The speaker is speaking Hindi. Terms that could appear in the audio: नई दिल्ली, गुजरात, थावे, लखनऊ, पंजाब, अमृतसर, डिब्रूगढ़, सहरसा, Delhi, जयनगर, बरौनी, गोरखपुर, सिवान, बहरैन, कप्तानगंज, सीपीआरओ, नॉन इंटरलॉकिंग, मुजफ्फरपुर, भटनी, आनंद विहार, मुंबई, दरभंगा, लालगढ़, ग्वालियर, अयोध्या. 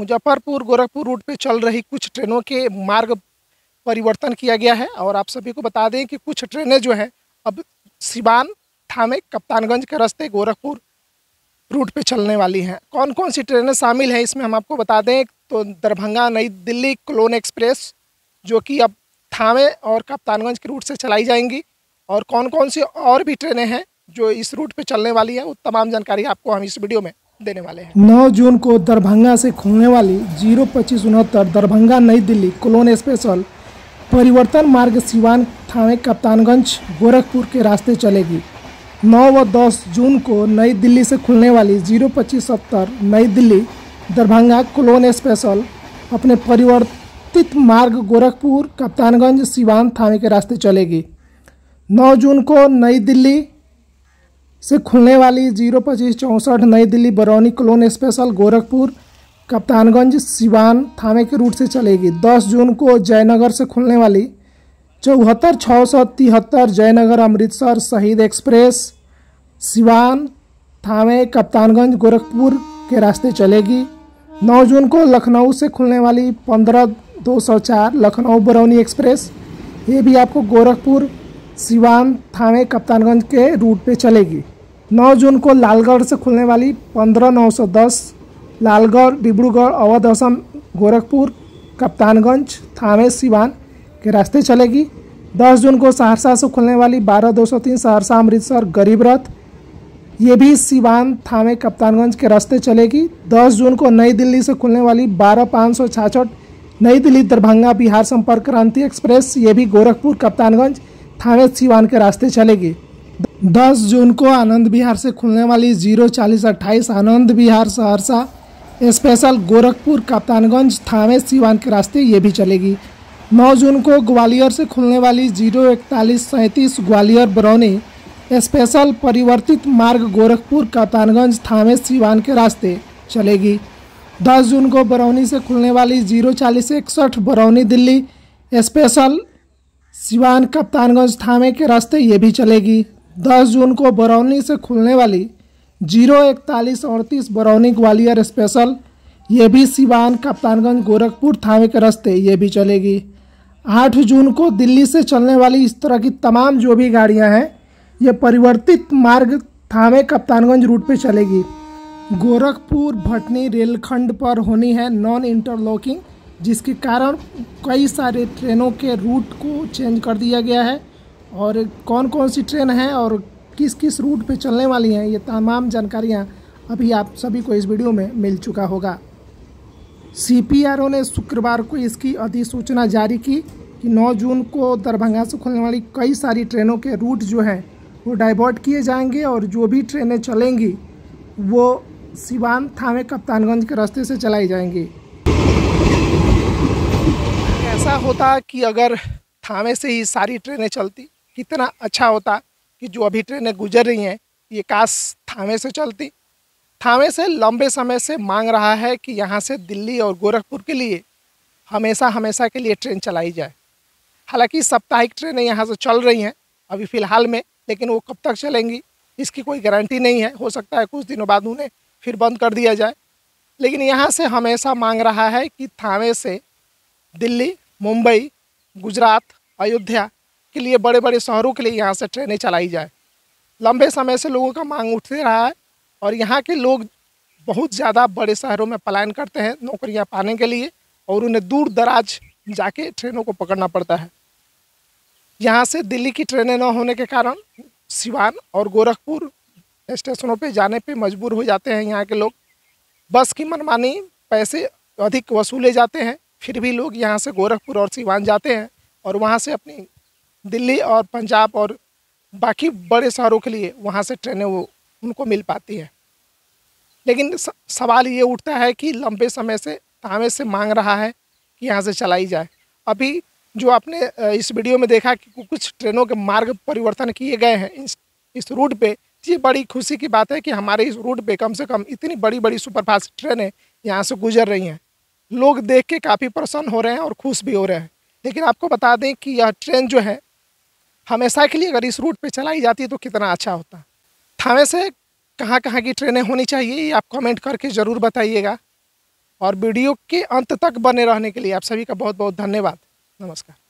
मुजफ्फरपुर गोरखपुर रूट पे चल रही कुछ ट्रेनों के मार्ग परिवर्तन किया गया है। और आप सभी को बता दें कि कुछ ट्रेनें जो हैं अब सिवान थाने कप्तानगंज के रास्ते गोरखपुर रूट पे चलने वाली हैं। कौन कौन सी ट्रेनें शामिल हैं इसमें हम आपको बता दें तो दरभंगा नई दिल्ली क्लोन एक्सप्रेस जो कि अब थाने और कप्तानगंज के रूट से चलाई जाएंगी, और कौन कौन सी और भी ट्रेनें हैं जो इस रूट पे चलने वाली है वो तमाम जानकारी आपको हम इस वीडियो में देने वाले हैं। 9 जून को दरभंगा से खुलने वाली 02569 दरभंगा नई दिल्ली क्लोन स्पेशल परिवर्तन मार्ग सिवान थाने कप्तानगंज गोरखपुर के रास्ते चलेगी। 9 व 10 जून को नई दिल्ली से खुलने वाली 02570 नई दिल्ली दरभंगा क्लोन स्पेशल अपने परिवर्तित मार्ग गोरखपुर कप्तानगंज सिवान थाने के रास्ते चलेगी। 9 जून को नई दिल्ली से खुलने वाली 02564 नई दिल्ली बरौनी क्लोन स्पेशल गोरखपुर कप्तानगंज सिवान थाने के रूट से चलेगी। 10 जून को जयनगर से खुलने वाली 74673 जयनगर अमृतसर शहीद एक्सप्रेस सिवान थाने कप्तानगंज गोरखपुर के रास्ते चलेगी। 9 जून को लखनऊ से खुलने वाली 15204 लखनऊ बरौनी एक्सप्रेस ये भी आपको गोरखपुर सिवान थाने कप्तानगंज के रूट पे चलेगी। 9 जून को लालगढ़ से खुलने वाली 15910 लालगढ़ डिब्रूगढ़ अवध असम गोरखपुर कप्तानगंज थाने सिवान के रास्ते चलेगी। 10 जून को सहरसा से खुलने वाली 12203 सहरसा अमृतसर गरीब रथ ये भी सिवान थाने कप्तानगंज के रास्ते चलेगी। 10 जून को नई दिल्ली से खुलने वाली 12566 नई दिल्ली दरभंगा बिहार संपर्क क्रांति एक्सप्रेस ये भी गोरखपुर कप्तानगंज थाने सिवान के रास्ते चलेगी। 10 जून को आनंद विहार से खुलने वाली 04028 आनंद विहार सहरसा स्पेशल गोरखपुर कप्तानगंज थाने सिवान के रास्ते ये भी चलेगी। 9 जून को ग्वालियर से खुलने वाली 04137 ग्वालियर बरौनी स्पेशल परिवर्तित मार्ग गोरखपुर कप्तानगंज थाने सिवान के रास्ते चलेगी। 10 जून को बरौनी से खुलने वाली 04061 बरौनी दिल्ली स्पेशल सिवान कप्तानगंज थाने के रास्ते ये भी चलेगी। 10 जून को बरौनी से खुलने वाली 04138 बरौनी ग्वालियर स्पेशल ये भी सिवान कप्तानगंज गोरखपुर थाने के रास्ते ये भी चलेगी। 8 जून को दिल्ली से चलने वाली इस तरह की तमाम जो भी गाड़ियां हैं ये परिवर्तित मार्ग थाने कप्तानगंज रूट पे चलेगी। गोरखपुर भटनी रेलखंड पर होनी है नॉन इंटरलॉकिंग, जिसके कारण कई सारे ट्रेनों के रूट को चेंज कर दिया गया है। और कौन कौन सी ट्रेन है और किस किस रूट पे चलने वाली हैं ये तमाम जानकारियां अभी आप सभी को इस वीडियो में मिल चुका होगा। सीपीआरओ ने शुक्रवार को इसकी अधिसूचना जारी की कि 9 जून को दरभंगा से खुलने वाली कई सारी ट्रेनों के रूट जो हैं वो डाइवर्ट किए जाएंगे, और जो भी ट्रेनें चलेंगी वो सिवान थाने कप्तानगंज के रास्ते से चलाई जाएंगी। ऐसा होता कि अगर थाने से ही सारी ट्रेनें चलती कितना अच्छा होता कि जो अभी ट्रेनें गुजर रही हैं ये काश थाने से चलती। थाने से लंबे समय से मांग रहा है कि यहाँ से दिल्ली और गोरखपुर के लिए हमेशा के लिए ट्रेन चलाई जाए। हालांकि साप्ताहिक ट्रेनें यहाँ से चल रही हैं अभी फ़िलहाल में, लेकिन वो कब तक चलेंगी इसकी कोई गारंटी नहीं है। हो सकता है कुछ दिनों बाद उन्हें फिर बंद कर दिया जाए, लेकिन यहाँ से हमेशा मांग रहा है कि थाने से दिल्ली मुंबई गुजरात अयोध्या के लिए बड़े बड़े शहरों के लिए यहाँ से ट्रेनें चलाई जाए। लंबे समय से लोगों का मांग उठते रहा है, और यहाँ के लोग बहुत ज़्यादा बड़े शहरों में पलायन करते हैं नौकरियाँ पाने के लिए, और उन्हें दूर दराज जाके ट्रेनों को पकड़ना पड़ता है। यहाँ से दिल्ली की ट्रेनें न होने के कारण सिवान और गोरखपुर स्टेशनों पर जाने पर मजबूर हो जाते हैं यहाँ के लोग। बस की मनमानी पैसे अधिक वसूले जाते हैं, फिर भी लोग यहाँ से गोरखपुर और सिवान जाते हैं, और वहाँ से अपनी दिल्ली और पंजाब और बाकी बड़े शहरों के लिए वहाँ से ट्रेनें वो उनको मिल पाती हैं। लेकिन सवाल ये उठता है कि लंबे समय से थाने से मांग रहा है कि यहाँ से चलाई जाए। अभी जो आपने इस वीडियो में देखा कि कुछ ट्रेनों के मार्ग परिवर्तन किए गए हैं इस रूट पर, ये बड़ी खुशी की बात है कि हमारे इस रूट पर कम से कम इतनी बड़ी बड़ी सुपरफास्ट ट्रेनें यहाँ से गुजर रही हैं। लोग देख के काफ़ी प्रसन्न हो रहे हैं और खुश भी हो रहे हैं। लेकिन आपको बता दें कि यह ट्रेन जो है हमेशा के लिए अगर इस रूट पे चलाई जाती तो कितना अच्छा होता। थाने से कहाँ कहाँ की ट्रेनें होनी चाहिए ये आप कमेंट करके ज़रूर बताइएगा। और वीडियो के अंत तक बने रहने के लिए आप सभी का बहुत बहुत धन्यवाद। नमस्कार।